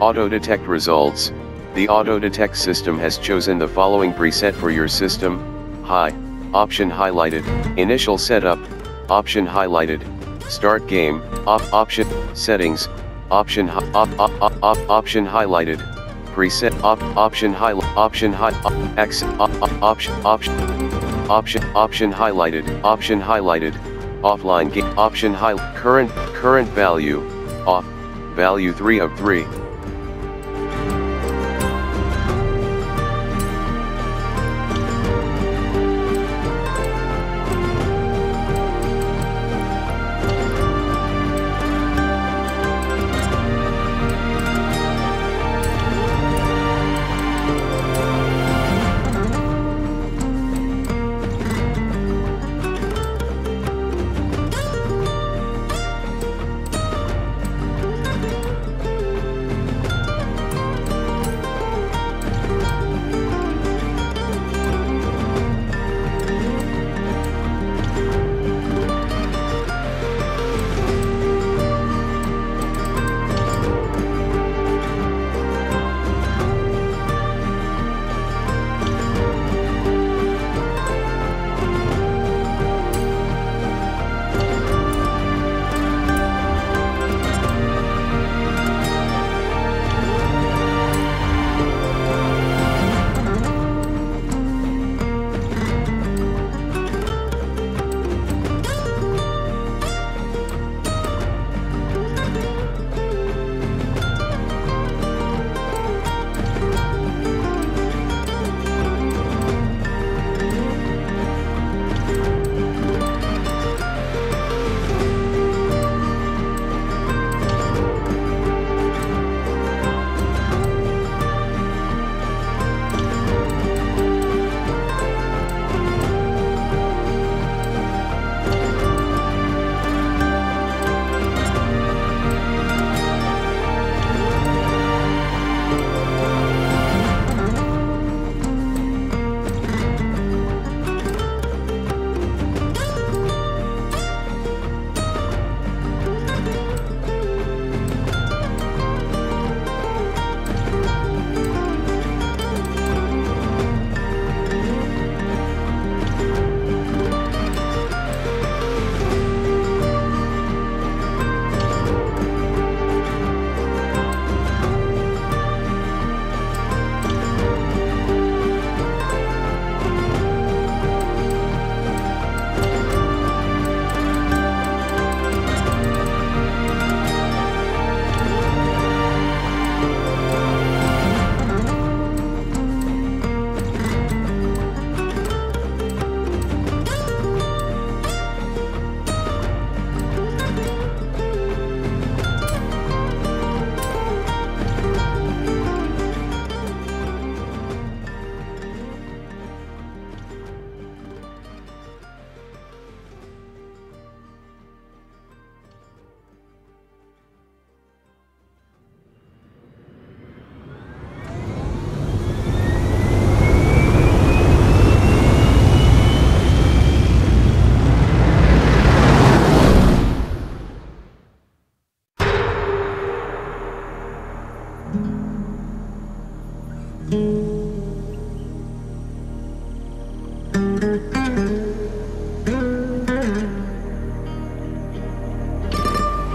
Auto detect results. The auto detect system has chosen the following preset for your system: high, option highlighted, initial setup, option highlighted, start game, option, settings, option, option highlighted, preset, option highlight, option high, option highlighted, option highlighted, offline game, option high, current value, off, value 3 of 3.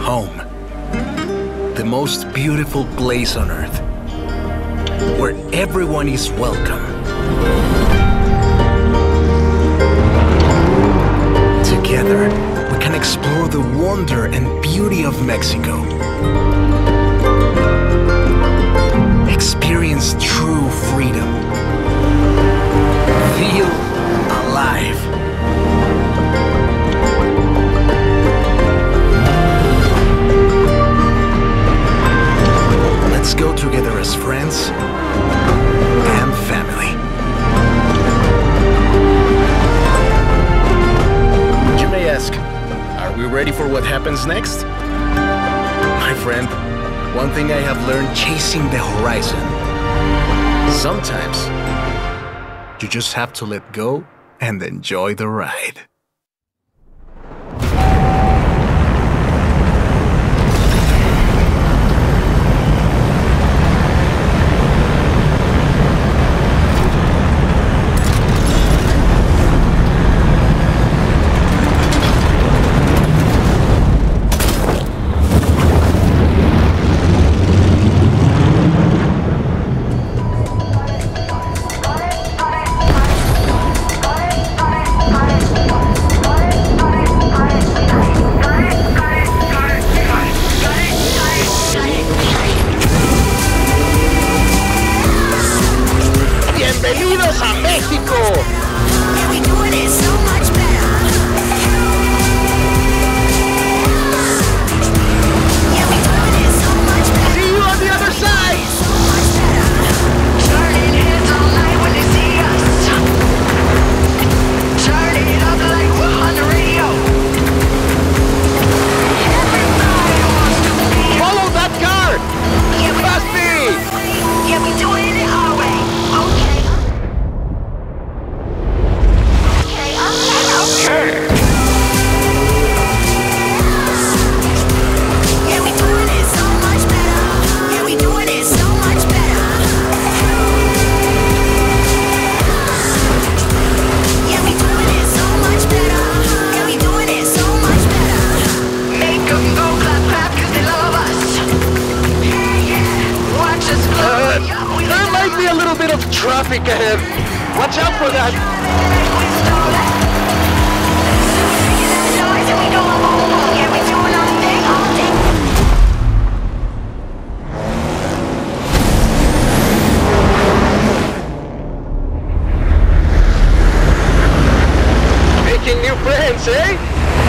Home, the most beautiful place on earth, where everyone is welcome. Together, we can explore the wonder and beauty of Mexico. Experience true freedom. Feel alive. Let's go together as friends and family. You may ask, are we ready for what happens next? My friend, one thing I have learned chasing the horizon: sometimes you just have to let go and enjoy the ride. ¡Bienvenidos a México! Traffic ahead. Watch out for that. Making new friends, eh?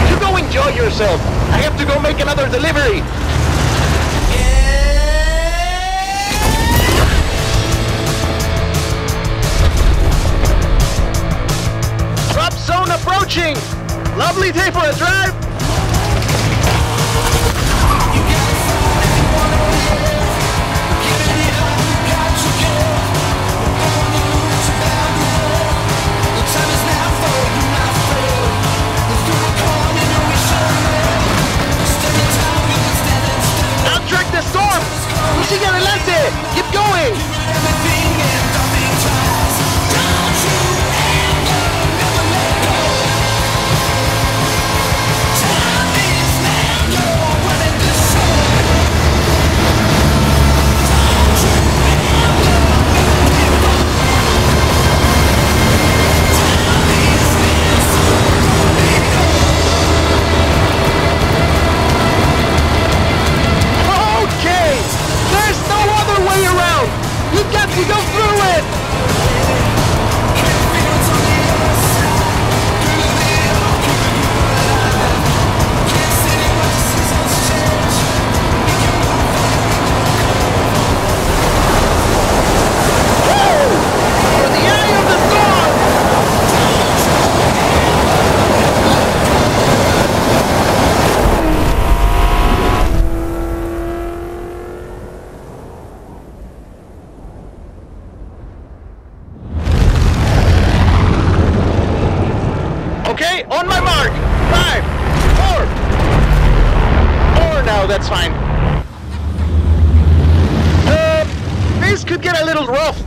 You go enjoy yourself. I have to go make another delivery. Approaching! Lovely day for a drive! Outtrack the storm! Sigue adelante! Keep going! That's fine. This could get a little rough.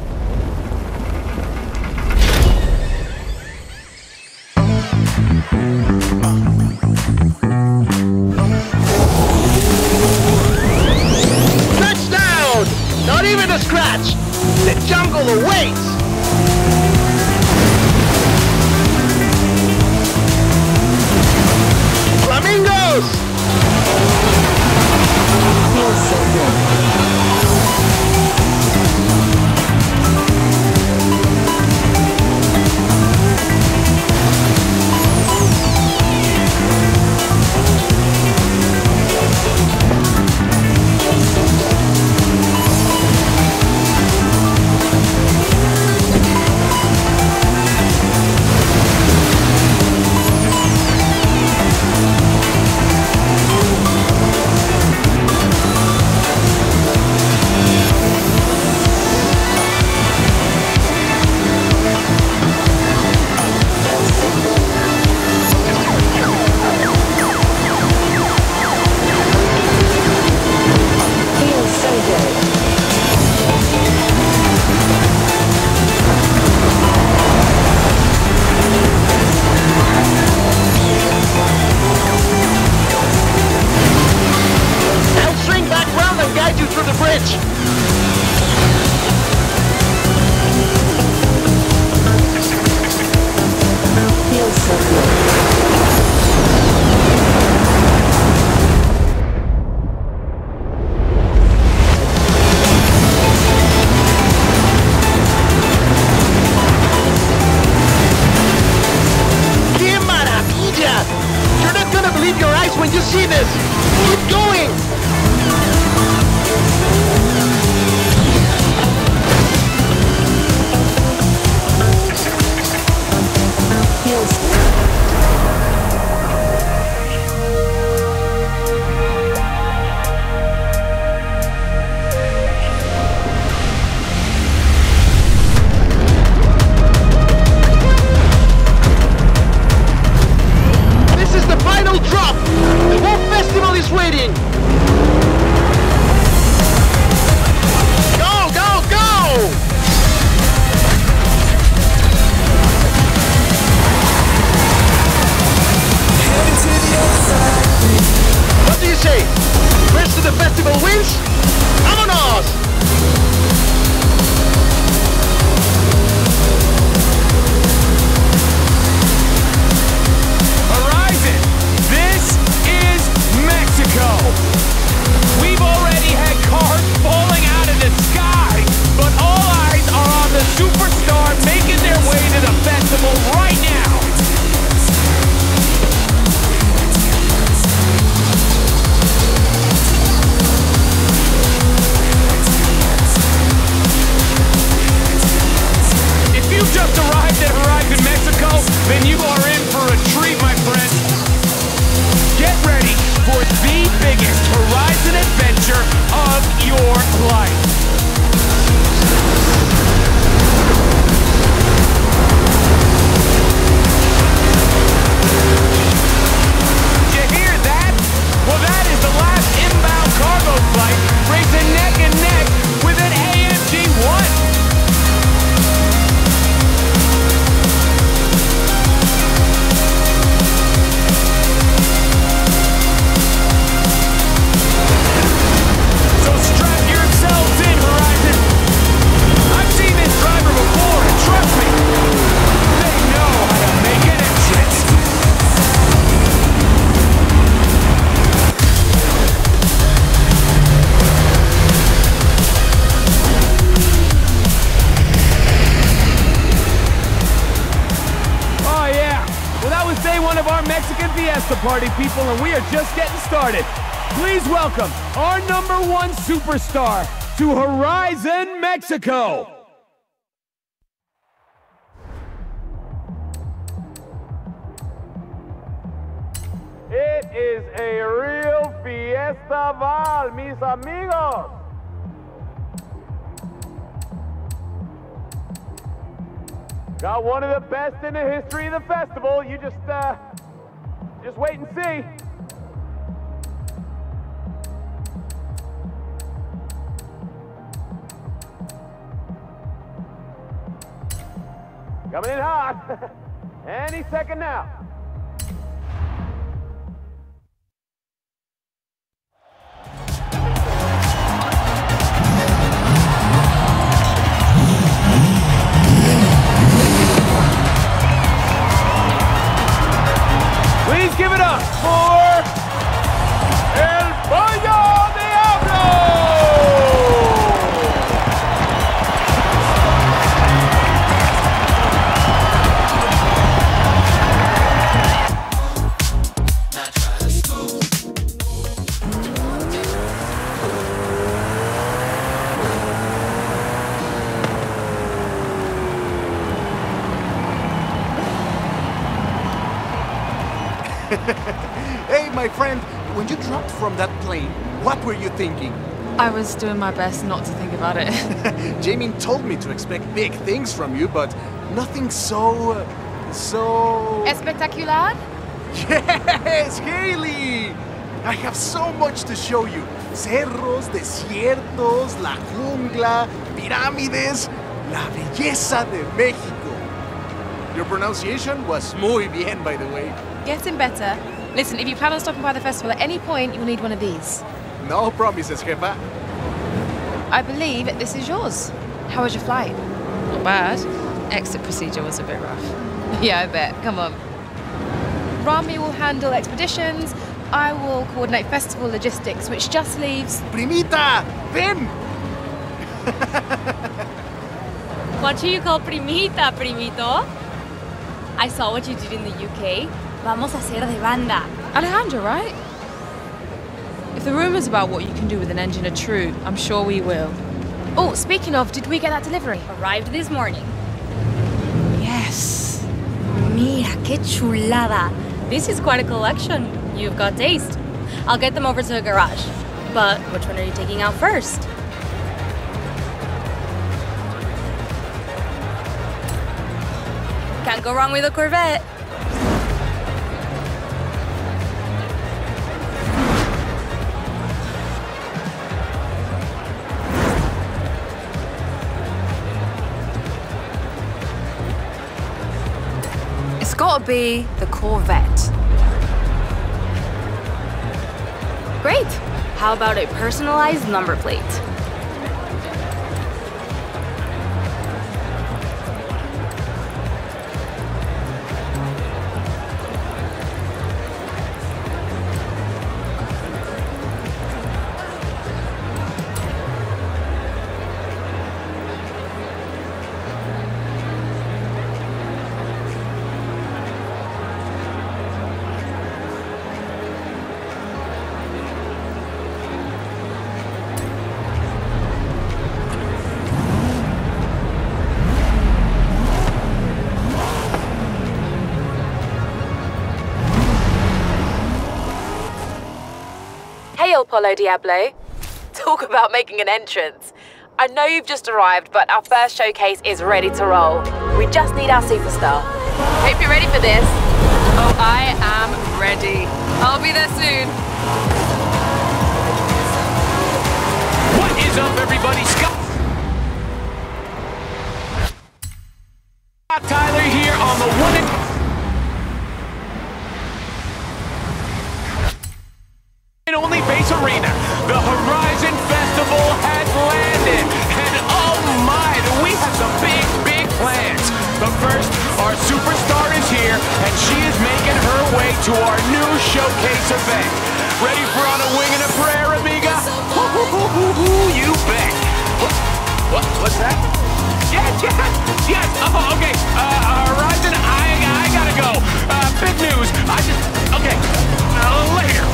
Touchdown! Not even a scratch. The jungle awaits. of our Mexican Fiesta party, people, and we are just getting started. Please welcome our #1 superstar to Horizon Mexico. It is a real fiesta ball, mis amigos. Got one of the best in the history of the festival. You just wait and see. Coming in hot. Any second now. Give it up for El Pollo Diablo! Hey, my friend, when you dropped from that plane, what were you thinking? I was doing my best not to think about it. Jamin told me to expect big things from you, but nothing so... Espectacular? Yes, Haley! I have so much to show you. Cerros, desiertos, la jungla, pirámides, la belleza de México. Your pronunciation was muy bien, by the way. Getting better. Listen, if you plan on stopping by the festival at any point, you'll need one of these. No promises, Jefa. I believe this is yours. How was your flight? Not bad. Exit procedure was a bit rough. Yeah, I bet. Come on. Rami will handle expeditions. I will coordinate festival logistics, which just leaves... Primita! Ven! What do you call Primita, Primito? I saw what you did in the UK. Vamos a hacer de banda. Alejandra, right? If the rumors about what you can do with an engine are true, I'm sure we will. Oh, speaking of, did we get that delivery? Arrived this morning. Yes. Mira, qué chulada. This is quite a collection. You've got taste. I'll get them over to the garage. But which one are you taking out first? Can't go wrong with a Corvette. Gotta be the Corvette. Great! How about a personalized number plate? Polo Diablo. Talk about making an entrance. I know you've just arrived, but our first showcase is ready to roll. We just need our superstar. Hope you're ready for this. Oh, I am ready. I'll be there soon. What is up, everybody? Scott Tyler here on the one. Only base arena. The Horizon Festival has landed, and oh my, do we have some big plans. But first, our superstar is here, and she is making her way to our new showcase event. Ready for On a Wing and a Prayer, amiga? You bet. What's that? Yes. Oh, okay. Horizon, I gotta go. big news. I just... Okay. Later.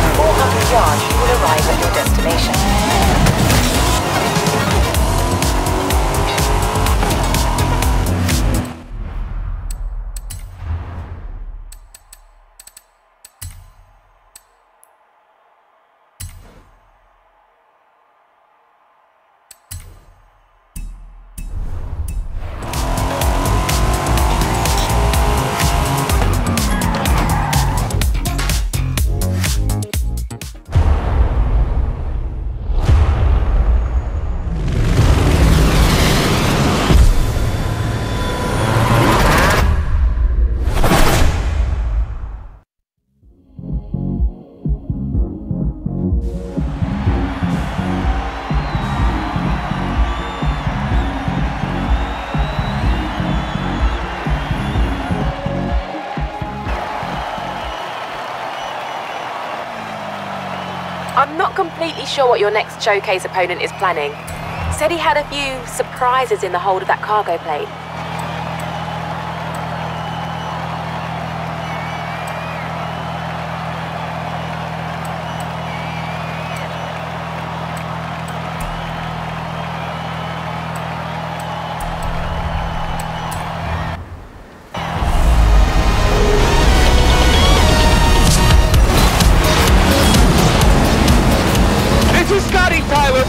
In 400 yards, you will arrive at your destination. I'm not completely sure what your next showcase opponent is planning. Said he had a few surprises in the hold of that cargo plane.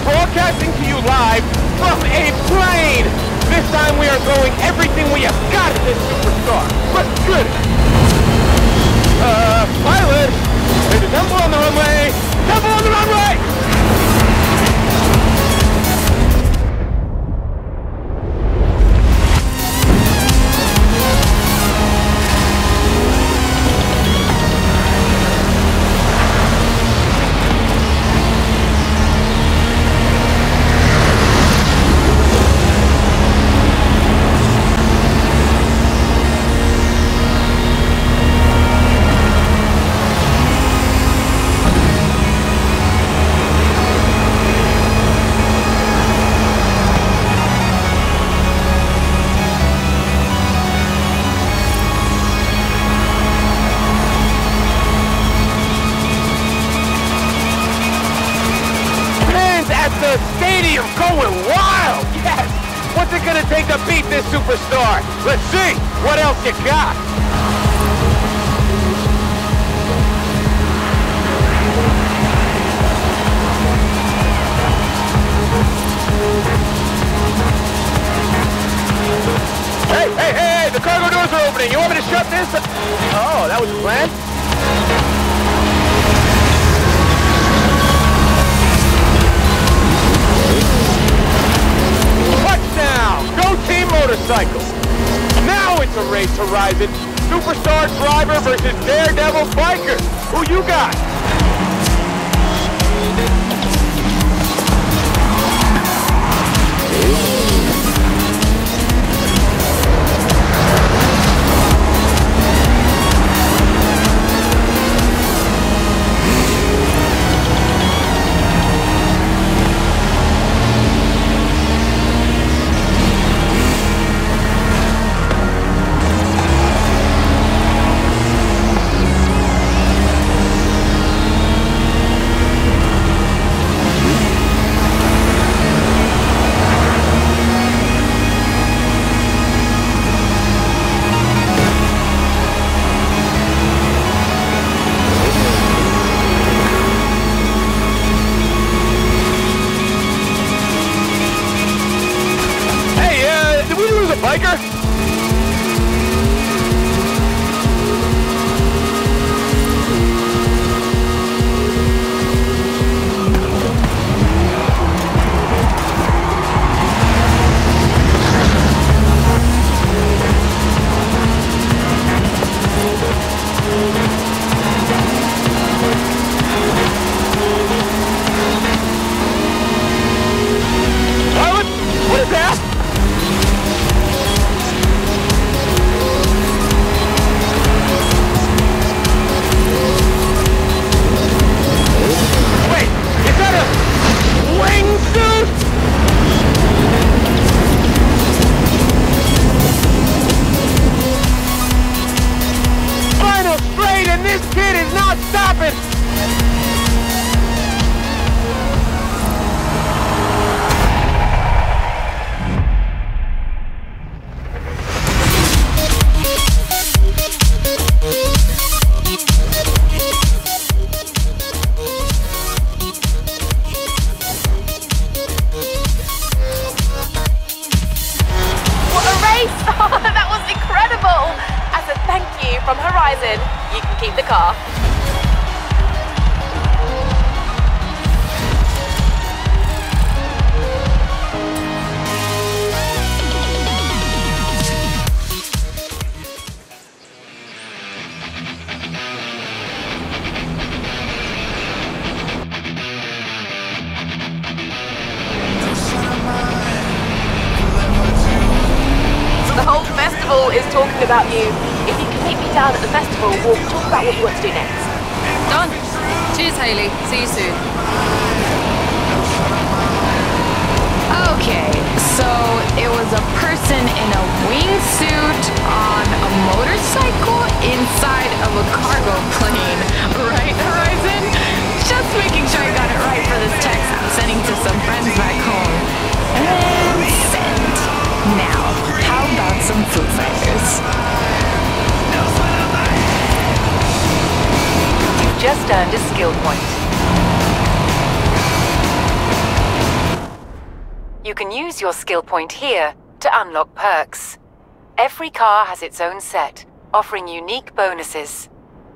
Broadcasting to you live from a plane! This time we are throwing everything we have got at this superstar. What's good? Pilot! There's a temple on the runway! Temple on the runway! Superstar. Let's see what else you got. Hey, hey, hey, the cargo doors are opening. You want me to shut this? Oh, that was the plan? Motorcycle. Now it's a race, Horizon. Superstar driver versus daredevil biker. Who you got? From Horizon, you can keep the car. Is talking about you. If you can take me down at the festival, we'll talk about what you want to do next. Done. Cheers, Hayley. See you soon. Okay, so it was a person in a wingsuit on a motorcycle inside of a cargo plane. Right, Horizon? Just making sure I got it right for this text I'm sending to some friends back home. And send. Now, how about some Foo Fighters? You've just earned a skill point. You can use your skill point here to unlock perks. Every car has its own set, offering unique bonuses.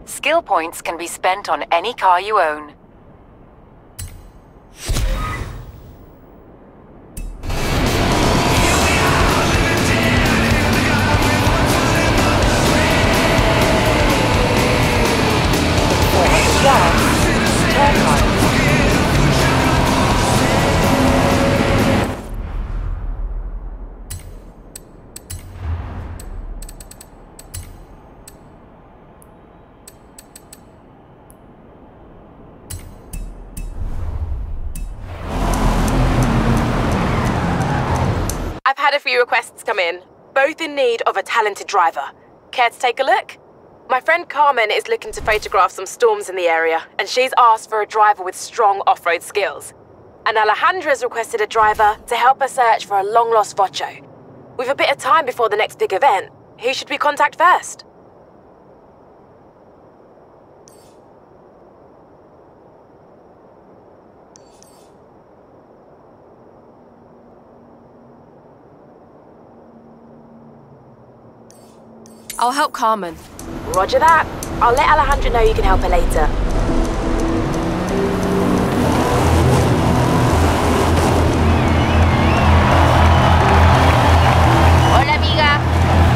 Skill points can be spent on any car you own. I've had a few requests come in, both in need of a talented driver. Care to take a look? My friend Carmen is looking to photograph some storms in the area, and she's asked for a driver with strong off-road skills. And Alejandra's requested a driver to help her search for a long-lost Vocho. We've a bit of time before the next big event. Who should we contact first? I'll help Carmen. Roger that. I'll let Alejandra know you can help her later. Hola, amiga.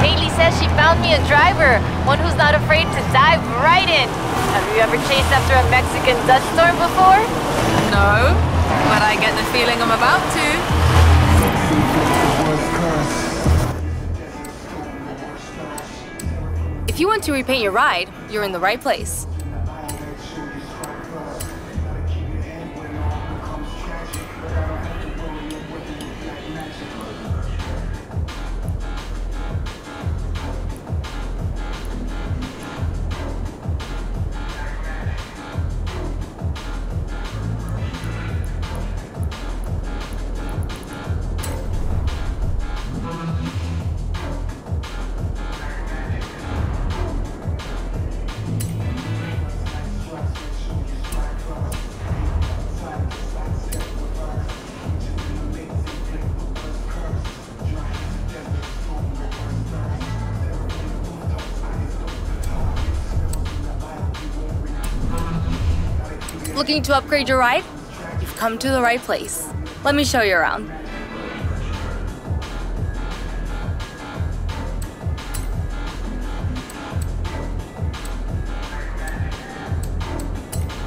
Hayley says she found me a driver, one who's not afraid to dive right in. Have you ever chased after a Mexican dust storm before? No, but I get the feeling I'm about to. If you want to repaint your ride, you're in the right place. Looking to upgrade your ride? You've come to the right place. Let me show you around.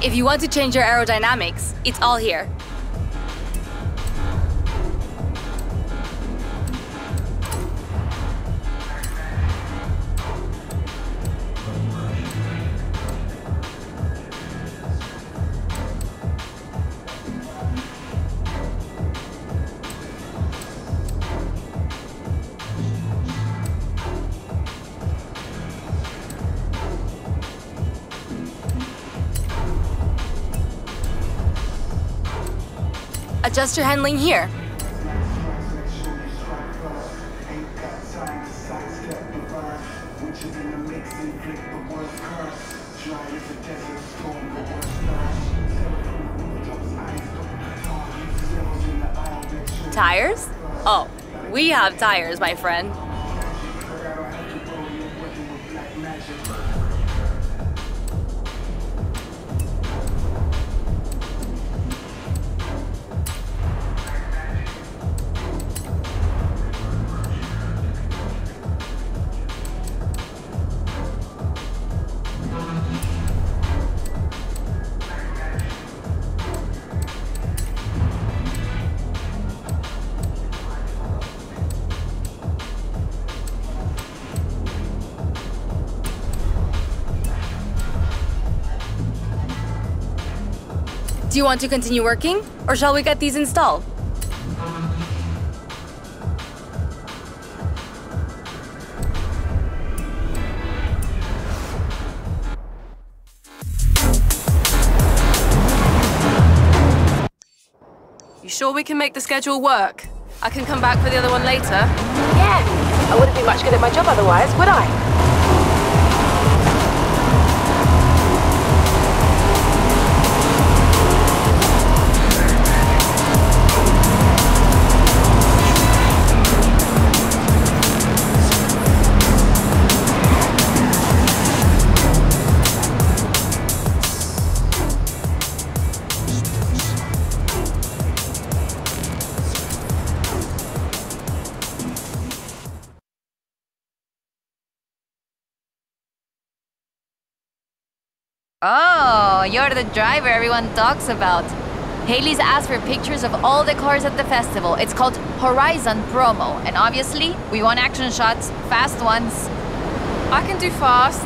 If you want to change your aerodynamics, it's all here. Adjust your handling here. Tires? Oh, we have tires, my friend. Do you want to continue working, or shall we get these installed? You sure we can make the schedule work? I can come back for the other one later. Yeah, I wouldn't be much good at my job otherwise, would I? Oh, you're the driver everyone talks about. Haley's asked for pictures of all the cars at the festival. It's called Horizon Promo, and obviously, we want action shots, fast ones. I can do fast.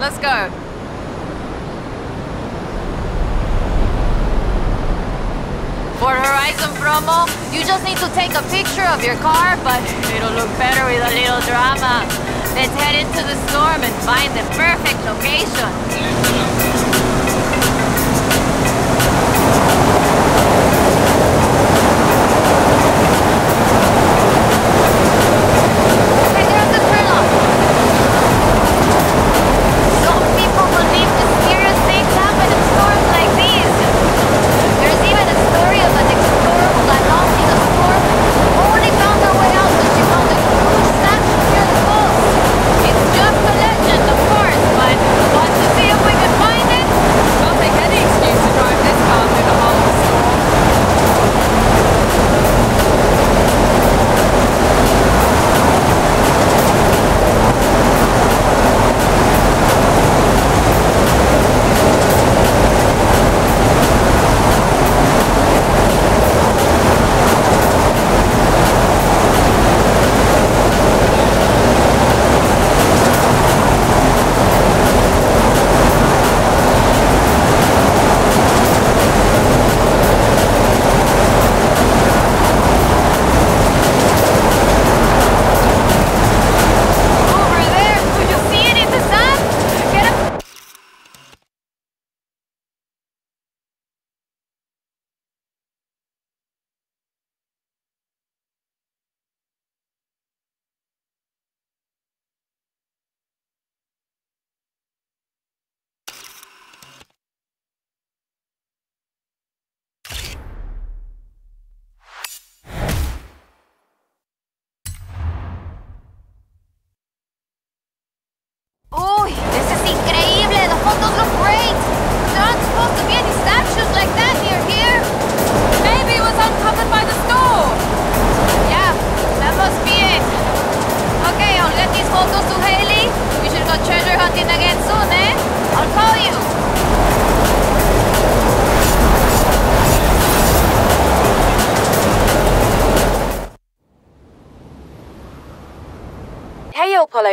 Let's go. For Horizon Promo, you just need to take a picture of your car, but it'll look better with a little drama. Let's head into the storm and find the perfect location.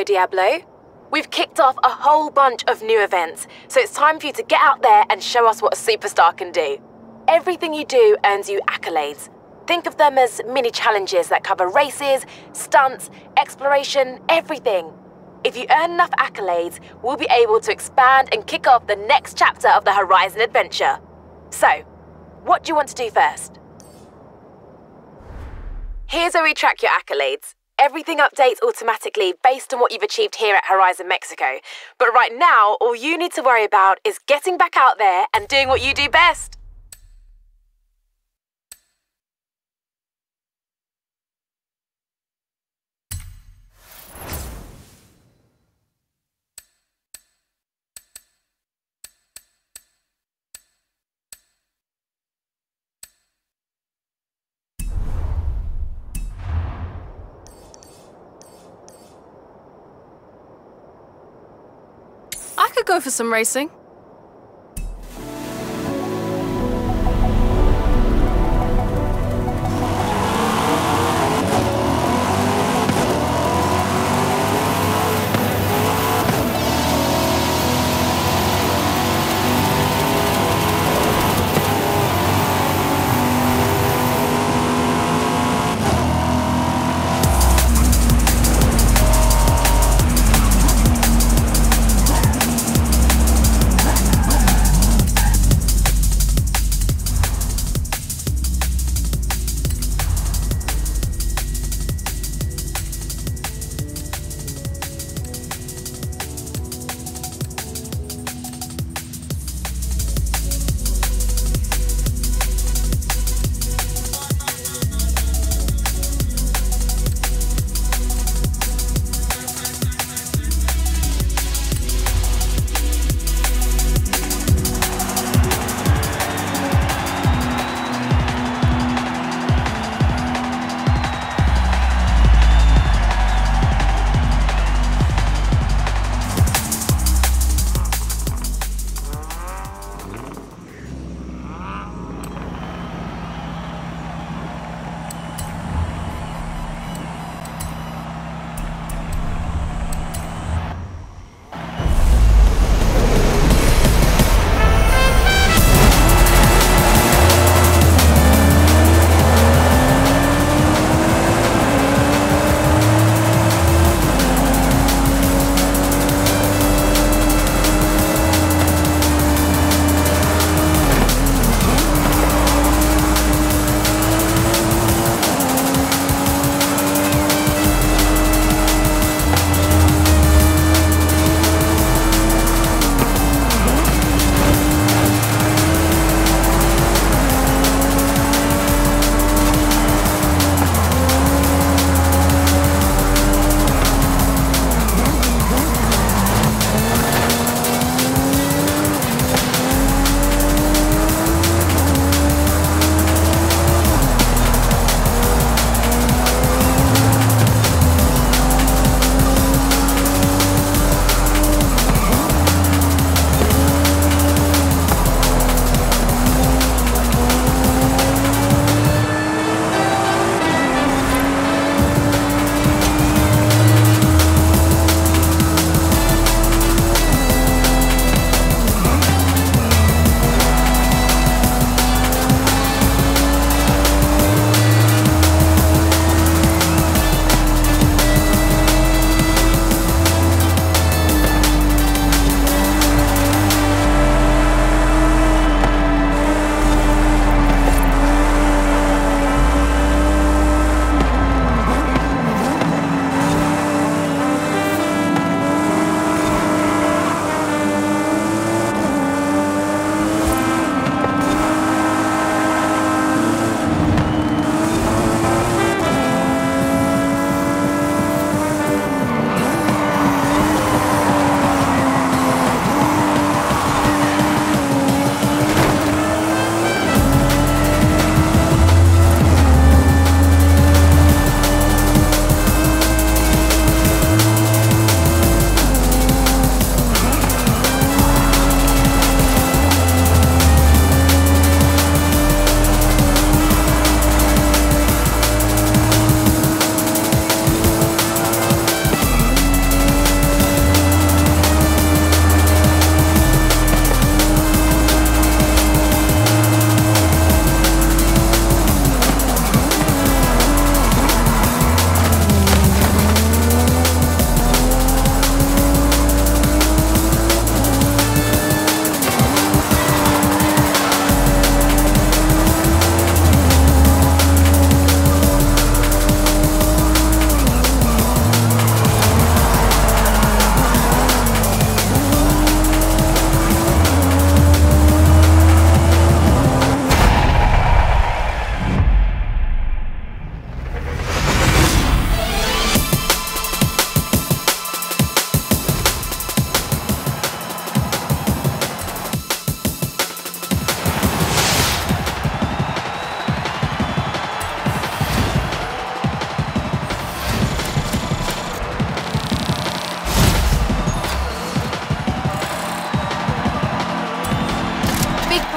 Diablo, we've kicked off a whole bunch of new events, so it's time for you to get out there and show us what a superstar can do. Everything you do earns you accolades. Think of them as mini challenges that cover races, stunts, exploration, everything. If you earn enough accolades, we'll be able to expand and kick off the next chapter of the Horizon Adventure. So, what do you want to do first? Here's where we track your accolades. Everything updates automatically based on what you've achieved here at Horizon Mexico. But right now, all you need to worry about is getting back out there and doing what you do best. I could go for some racing.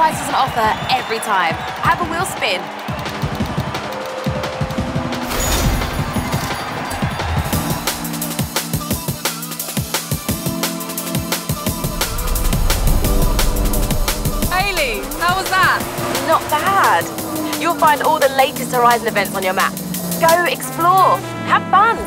prices on offer every time. Have a wheel spin. Hayley, how was that? Not bad. You'll find all the latest Horizon events on your map. Go explore. Have fun.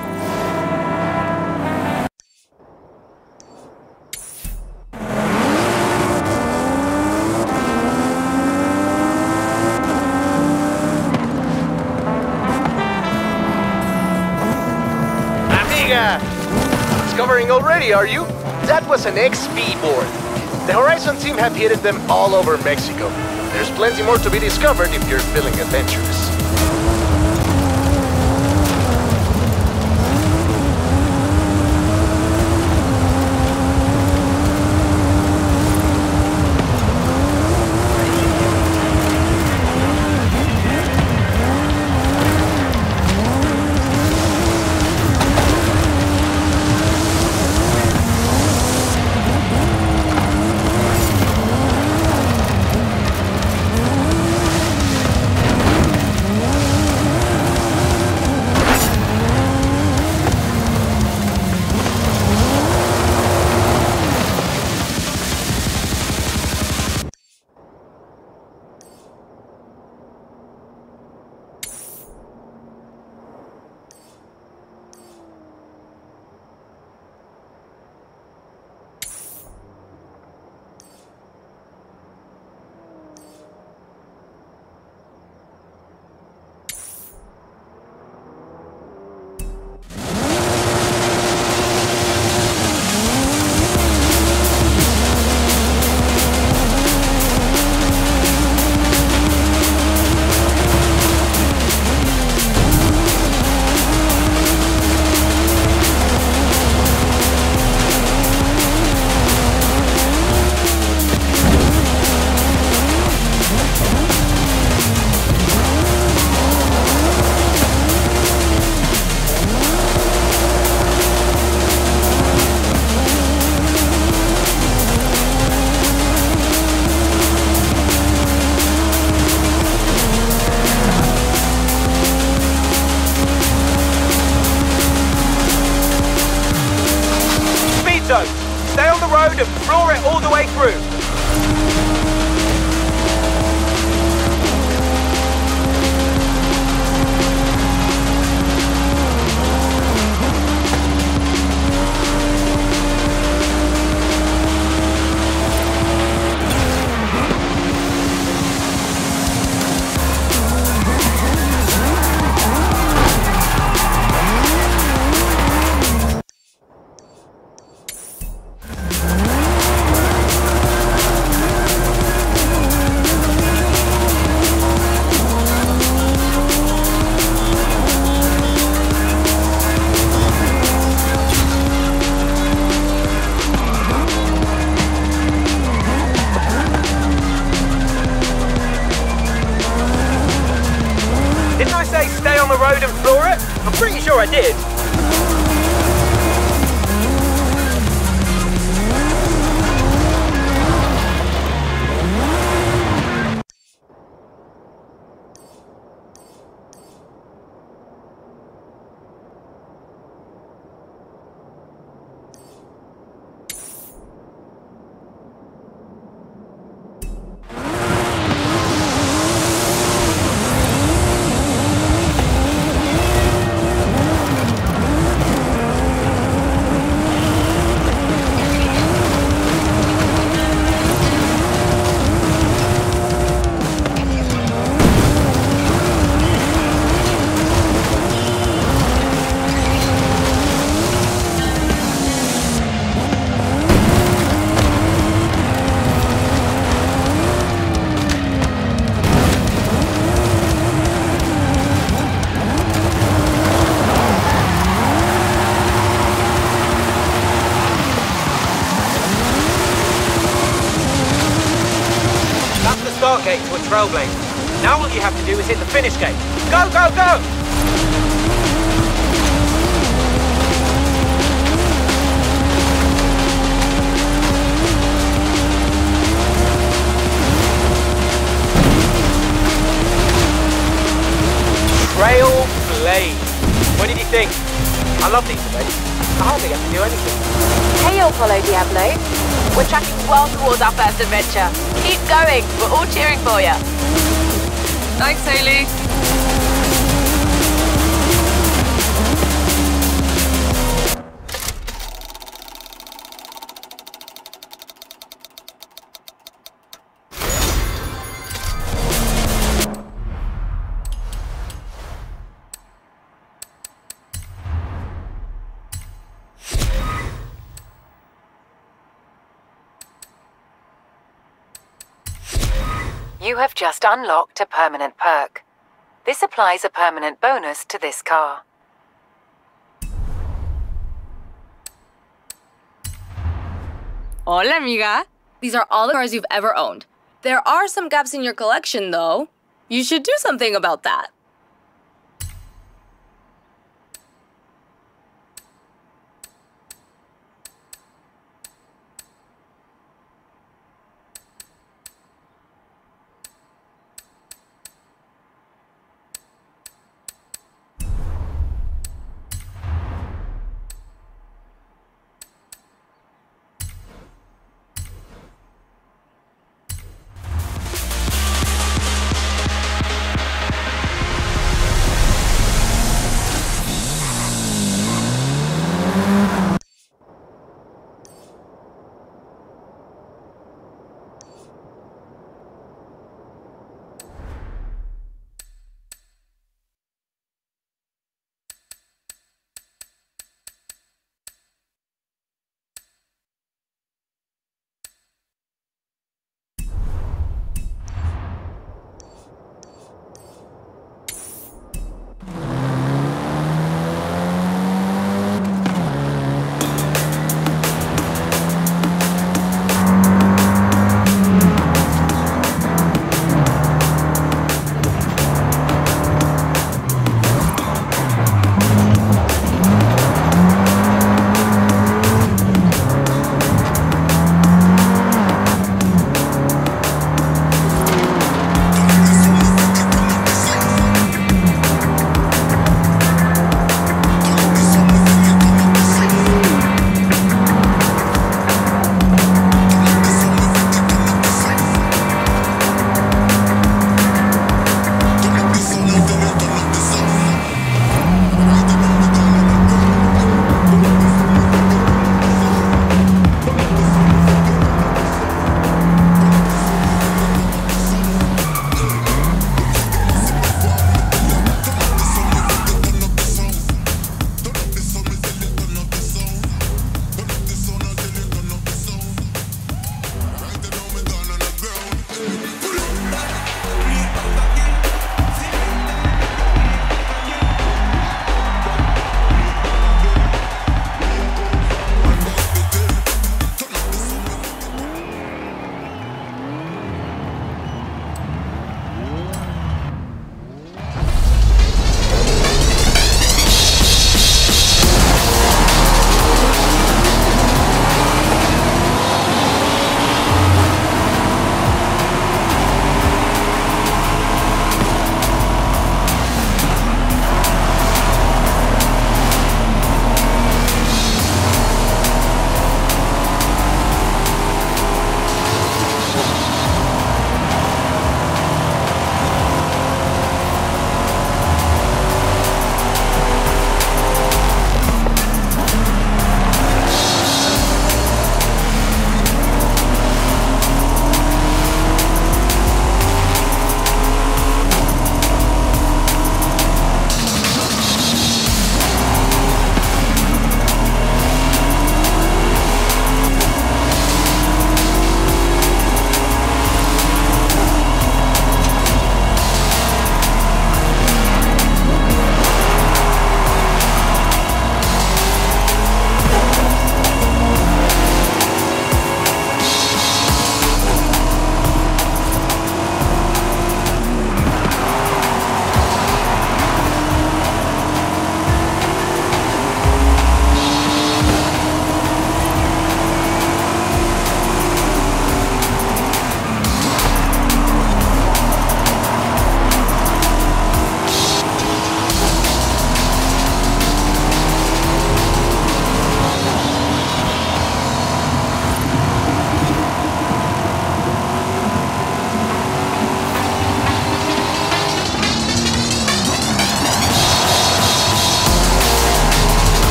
Discovering already, are you? That was an XP board. The Horizon team have hidden them all over Mexico. There's plenty more to be discovered if you're feeling adventurous. Stay on the road and floor it all the way through. I did. Gate to a trailblazer. Now all you have to do is hit the finish gate. Go, go, go! love these events. I hardly get to do anything. Hey, old fellow Diablo. We're tracking well towards our first adventure. Keep going. We're all cheering for you. Thanks, Haley. You have just unlocked a permanent perk. This applies a permanent bonus to this car. Hola, amiga. These are all the cars you've ever owned. There are some gaps in your collection, though. You should do something about that.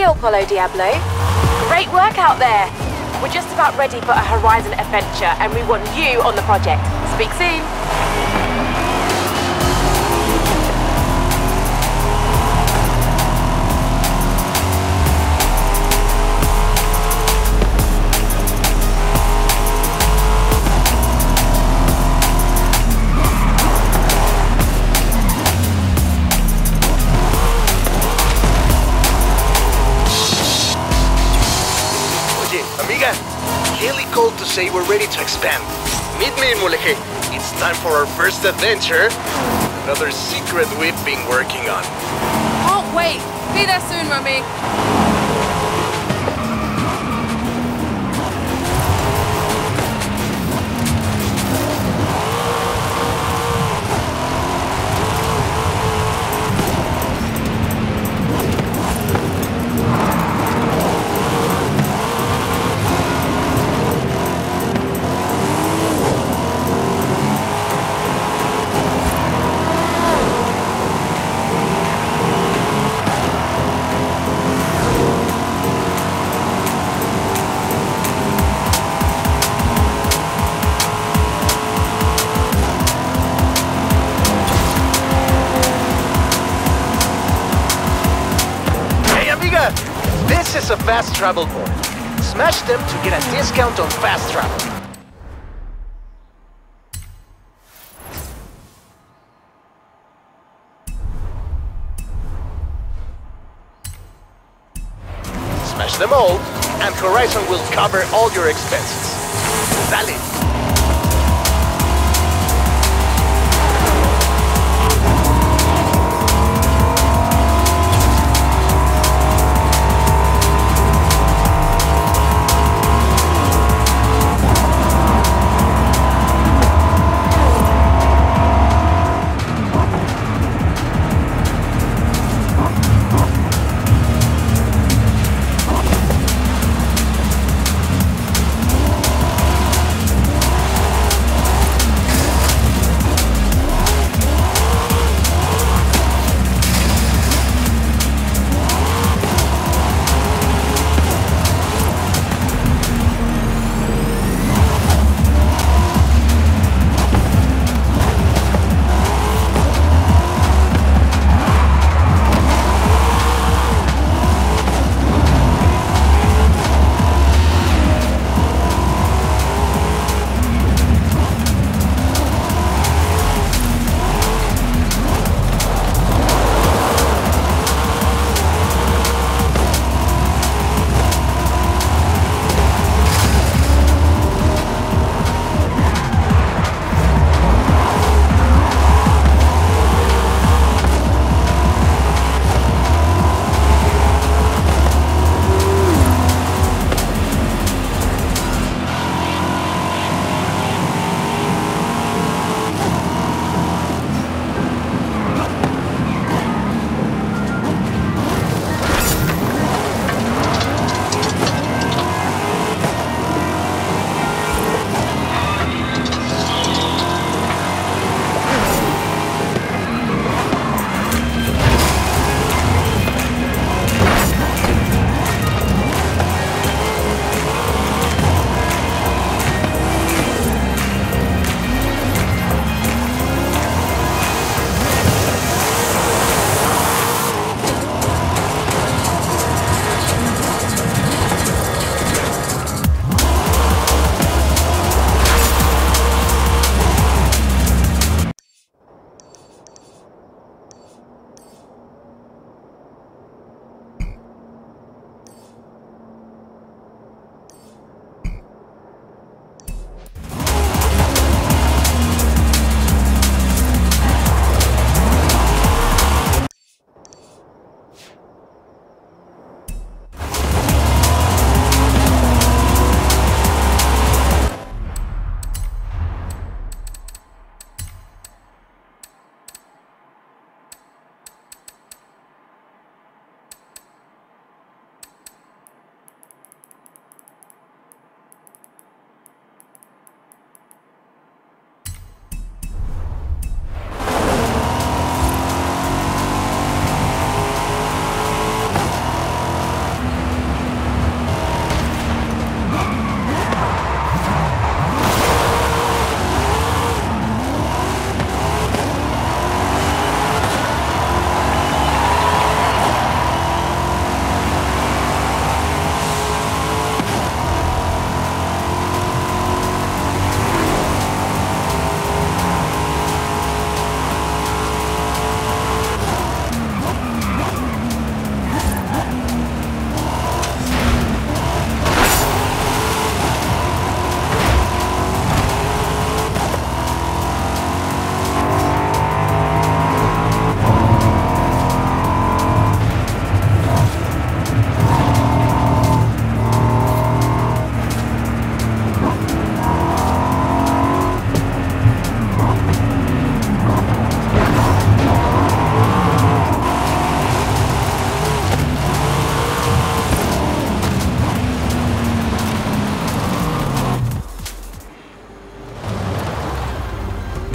Ayo, Polo Diablo. Great work out there. We're just about ready for a Horizon adventure and we want you on the project. Speak soon. Amiga, Haley called to say we're ready to expand. Meet me in Muleke. It's time for our first adventure. Another secret we've been working on. Can't wait. Be there soon, Remy. This is a fast travel board. Smash them to get a discount on fast travel. Smash them all, and Horizon will cover all your expenses. Dale!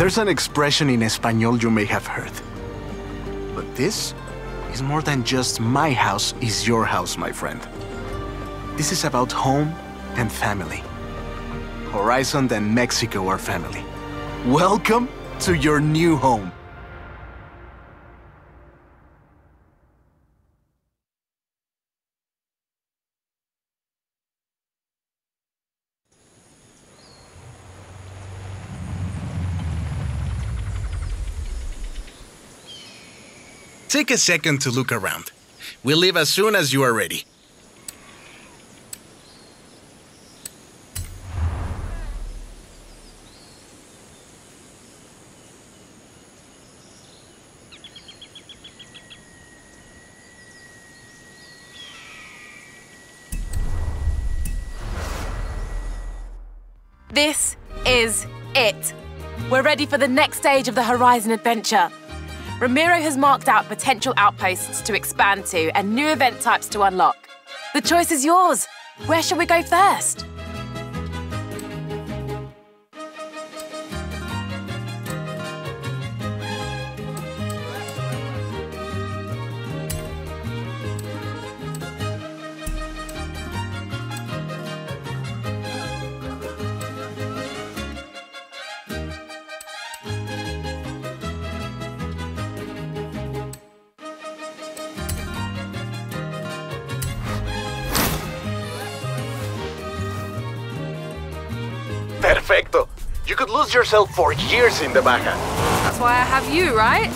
There's an expression in Espanol you may have heard. But this is more than just my house is your house, my friend. This is about home and family. Horizon and Mexico are family. Welcome to your new home. Take a second to look around. We'll leave as soon as you are ready. This is it. We're ready for the next stage of the Horizon Adventure. Ramiro has marked out potential outposts to expand to and new event types to unlock. The choice is yours. Where shall we go first? Perfecto. You could lose yourself for years in the Baja. That's why I have you, right?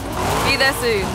Be there soon.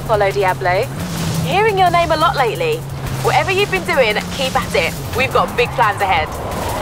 I'll follow Diablo. Hearing your name a lot lately. Whatever you've been doing, keep at it. We've got big plans ahead.